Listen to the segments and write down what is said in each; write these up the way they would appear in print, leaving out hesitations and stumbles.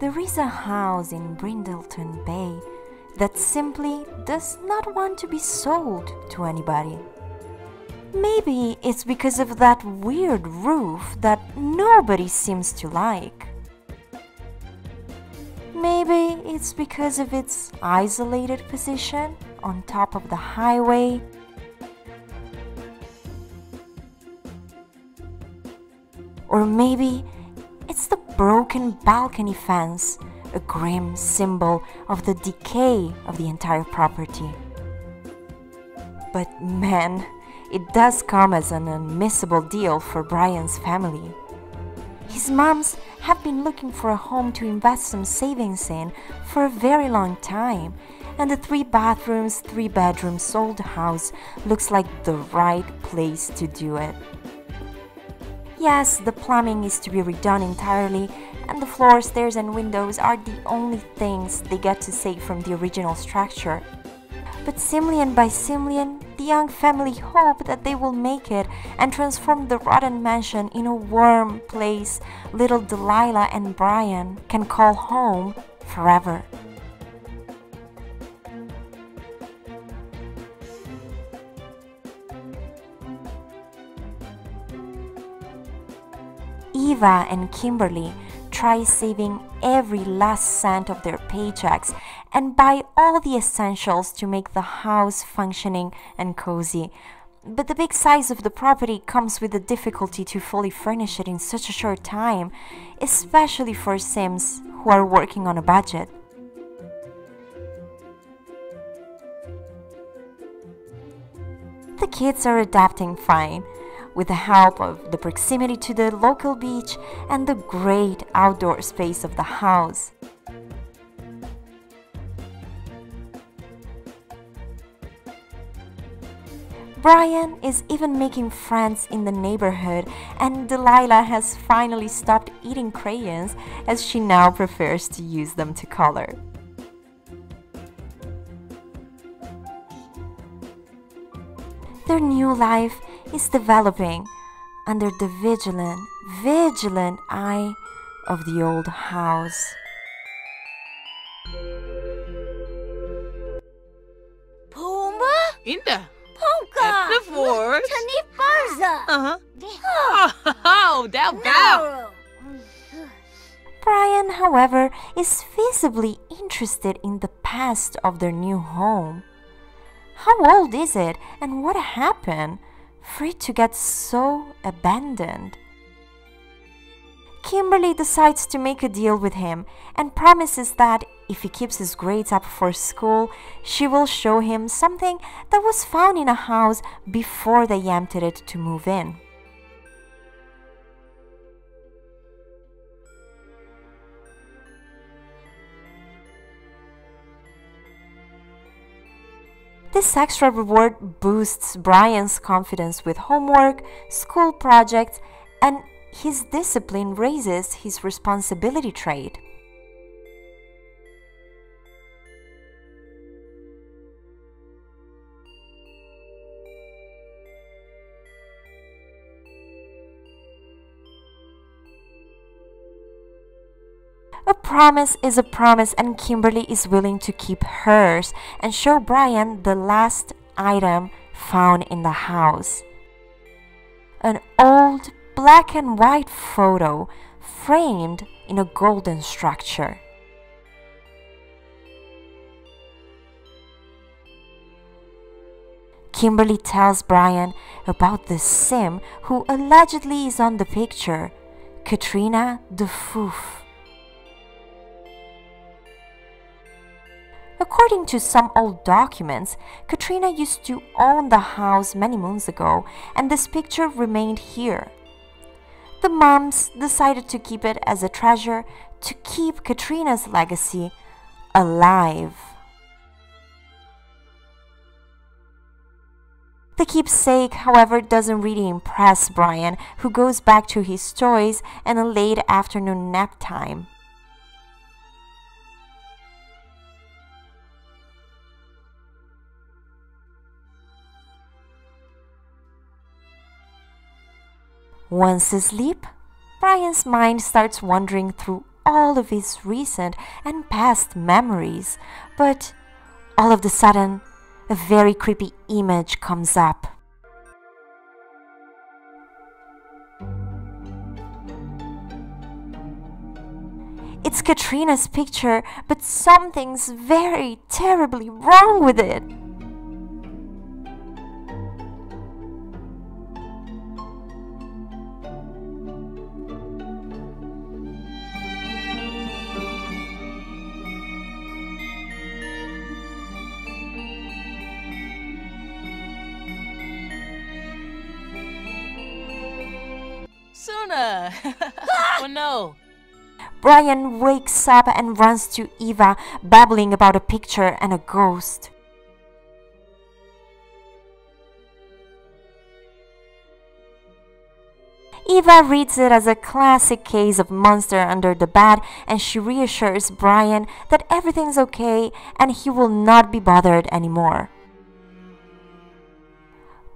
There is a house in Brindleton Bay that simply does not want to be sold to anybody. Maybe it's because of that weird roof that nobody seems to like. Maybe it's because of its isolated position on top of the highway. Or maybe it's the broken balcony fence, a grim symbol of the decay of the entire property. But man, it does come as an unmissable deal for Brian's family. His moms have been looking for a home to invest some savings in for a very long time, and the 3-bedroom, 3-bathroom old house looks like the right place to do it. Yes, the plumbing is to be redone entirely, and the floors, stairs and windows are the only things they get to save from the original structure. But Simlian by Simlian, the young family hope that they will make it and transform the rotten mansion in a warm place little Delilah and Brian can call home forever. Eva and Kimberly try saving every last cent of their paychecks and buy all the essentials to make the house functioning and cozy. But the big size of the property comes with the difficulty to fully furnish it in such a short time, especially for Sims who are working on a budget. The kids are adapting fine, with the help of the proximity to the local beach and the great outdoor space of the house. Brian is even making friends in the neighborhood, and Delilah has finally stopped eating crayons as she now prefers to use them to color. Their new life is developing under the vigilant eye of the old house. Puma? Inda. Ponka. That's the force. Tani Barza. Oh, that wow. Brian, however, is visibly interested in the past of their new home. How old is it and what happened for it to get so abandoned? Kimberly decides to make a deal with him and promises that if he keeps his grades up for school, she will show him something that was found in a house before they emptied it to move in. This extra reward boosts Brian's confidence with homework, school projects, and his discipline raises his responsibility trait. A promise is a promise, and Kimberly is willing to keep hers and show Brian the last item found in the house. An old black and white photo framed in a golden structure. Kimberly tells Brian about the Sim who allegedly is on the picture, Katrina DeFoe. According to some old documents, Katrina used to own the house many moons ago, and this picture remained here. The moms decided to keep it as a treasure to keep Katrina's legacy alive. The keepsake, however, doesn't really impress Brian, who goes back to his toys and a late afternoon nap time. Once asleep, Brian's mind starts wandering through all of his recent and past memories, but all of a sudden, a very creepy image comes up. It's Katrina's picture, but something's very terribly wrong with it. Suna! Oh no! Brian wakes up and runs to Eva, babbling about a picture and a ghost. Eva reads it as a classic case of monster under the bed, and she reassures Brian that everything's okay and he will not be bothered anymore.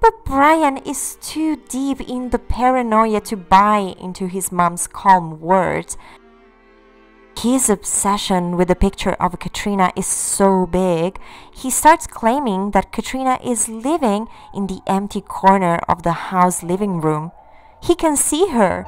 But Brian is too deep in the paranoia to buy into his mom's calm words. His obsession with the picture of Katrina is so big, he starts claiming that Katrina is living in the empty corner of the house living room. He can see her.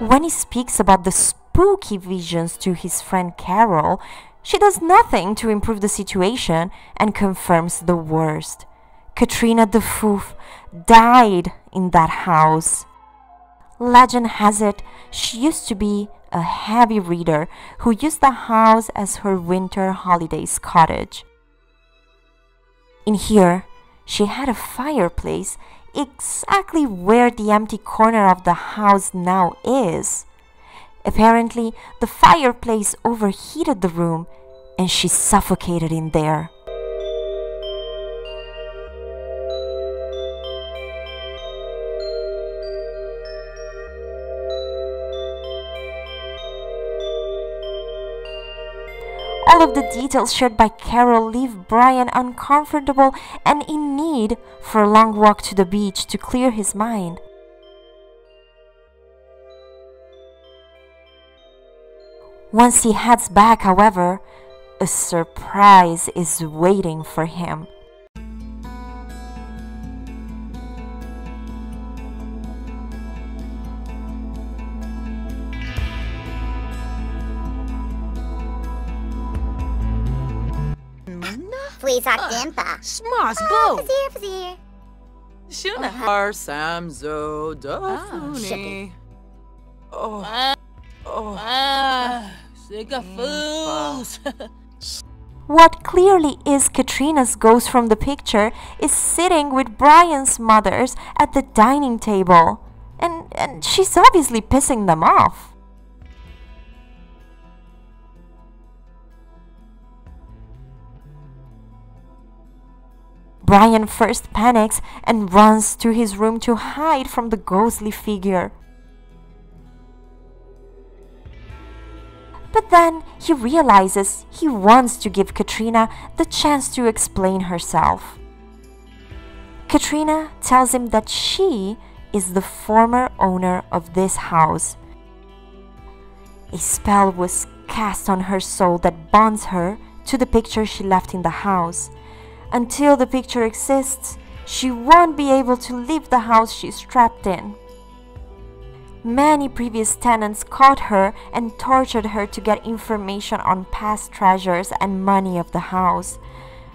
When he speaks about the spooky visions to his friend Carol, she does nothing to improve the situation and confirms the worst. Katrina DeFoe died in that house. Legend has it, she used to be a heavy reader who used the house as her winter holidays cottage. In here, she had a fireplace exactly where the empty corner of the house now is. Apparently, the fireplace overheated the room and she suffocated in there. All of the details shared by Carol leave Brian uncomfortable and in need for a long walk to the beach to clear his mind. Once he heads back, however, a surprise is waiting for him. What clearly is Katrina's ghost from the picture is sitting with Brian's mothers at the dining table, and she's obviously pissing them off. Brian first panics and runs to his room to hide from the ghostly figure. But then he realizes he wants to give Katrina the chance to explain herself. Katrina tells him that she is the former owner of this house. A spell was cast on her soul that bonds her to the picture she left in the house. Until the picture exists, she won't be able to leave the house she's trapped in. Many previous tenants caught her and tortured her to get information on past treasures and money of the house,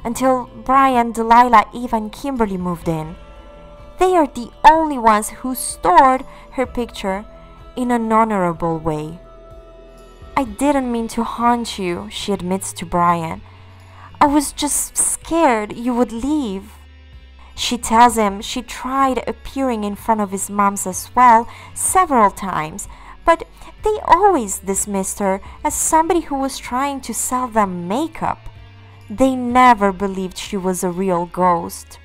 until Brian, Delilah, Eva, and Kimberly moved in. They are the only ones who stored her picture in an honorable way. "I didn't mean to haunt you," she admits to Brian. "I was just scared you would leave." She tells him she tried appearing in front of his mom's as well several times, but they always dismissed her as somebody who was trying to sell them makeup. They never believed she was a real ghost.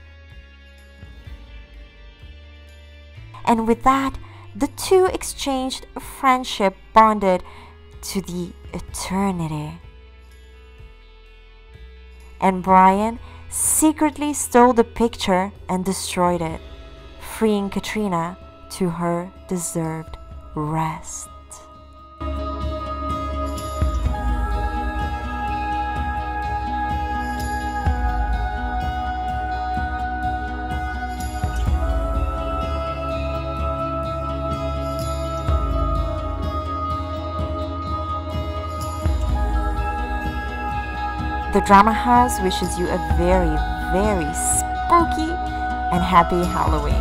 And with that, the two exchanged a friendship bonded to the eternity. And Brian secretly stole the picture and destroyed it, freeing Katrina to her deserved rest. The Drama House wishes you a very, very spooky and happy Halloween.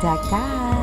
Da-da!